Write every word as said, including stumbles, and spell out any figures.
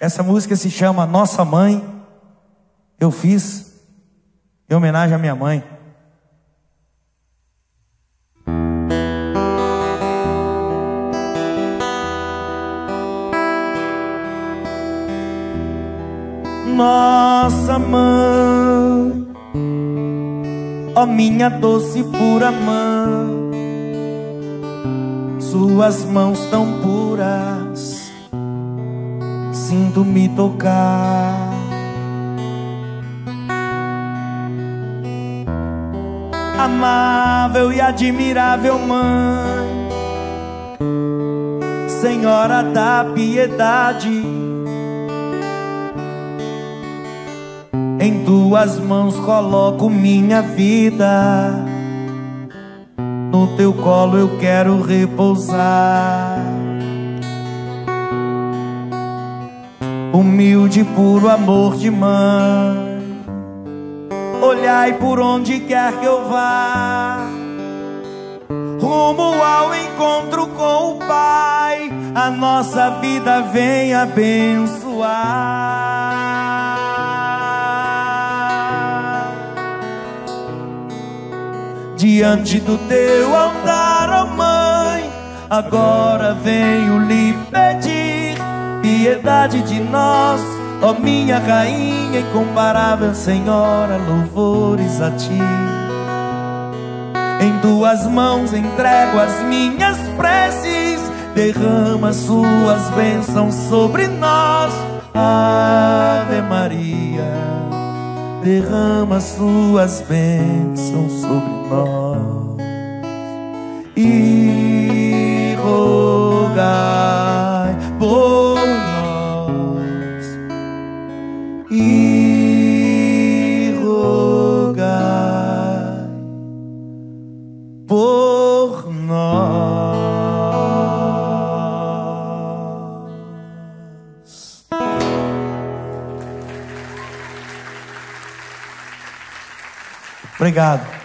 Essa música se chama Nossa Mãe, eu fiz em homenagem à minha mãe. Nossa mãe, ó minha doce pura mãe, suas mãos tão puras, sinto-me tocar. Amável e admirável mãe, Senhora da piedade, em tuas mãos coloco minha vida, no teu colo eu quero repousar. Humilde, puro amor de mãe, olhai por onde quer que eu vá, rumo ao encontro com o Pai, a nossa vida vem abençoar. Diante do teu altar, ó mãe, agora venho lhe pedir piedade de nós, ó minha rainha incomparável Senhora, louvores a ti. Em tuas mãos entrego as minhas preces, derrama suas bênçãos sobre nós. Ave Maria, derrama suas bênçãos sobre nós e rogai por nós, e rogai por nós. Obrigado.